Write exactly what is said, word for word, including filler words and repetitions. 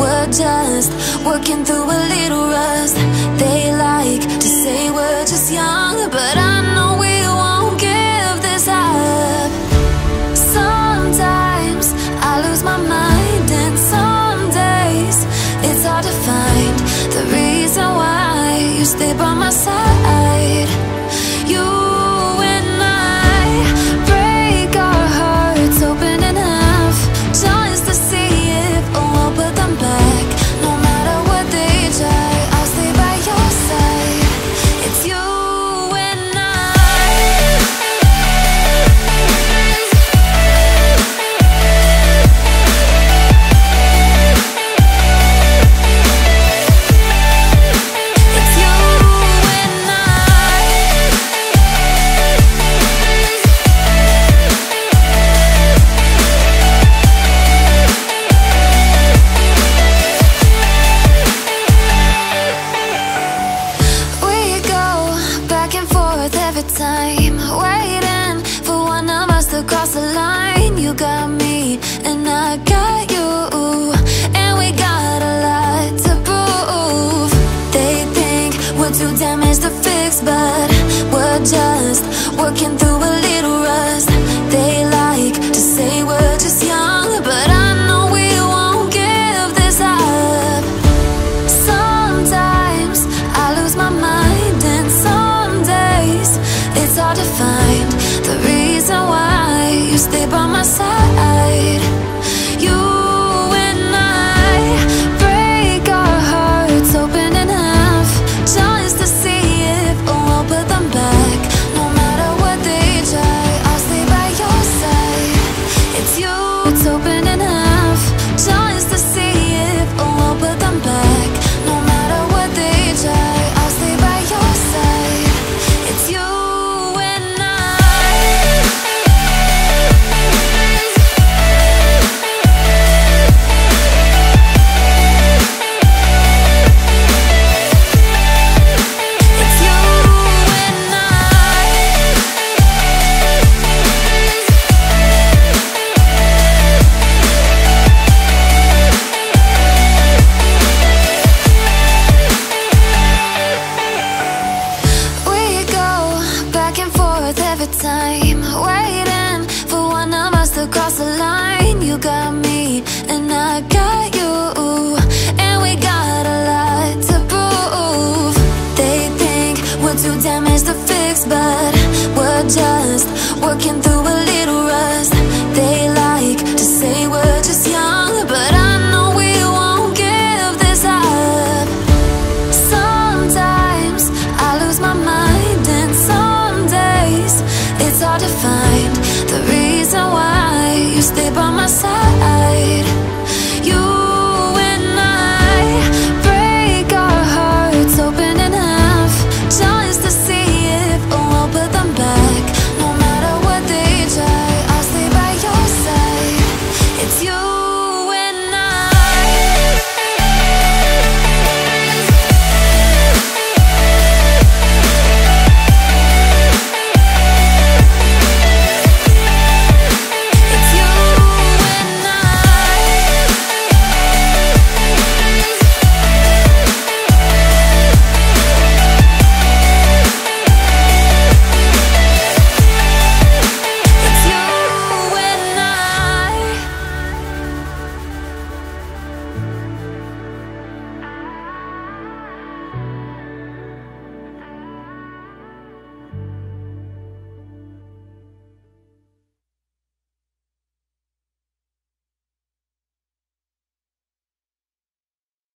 we're just working through a little rust. They like to say we're just young, but I know we won't give this up. Sometimes I lose my mind, it's hard to find the reason why you stay by my side.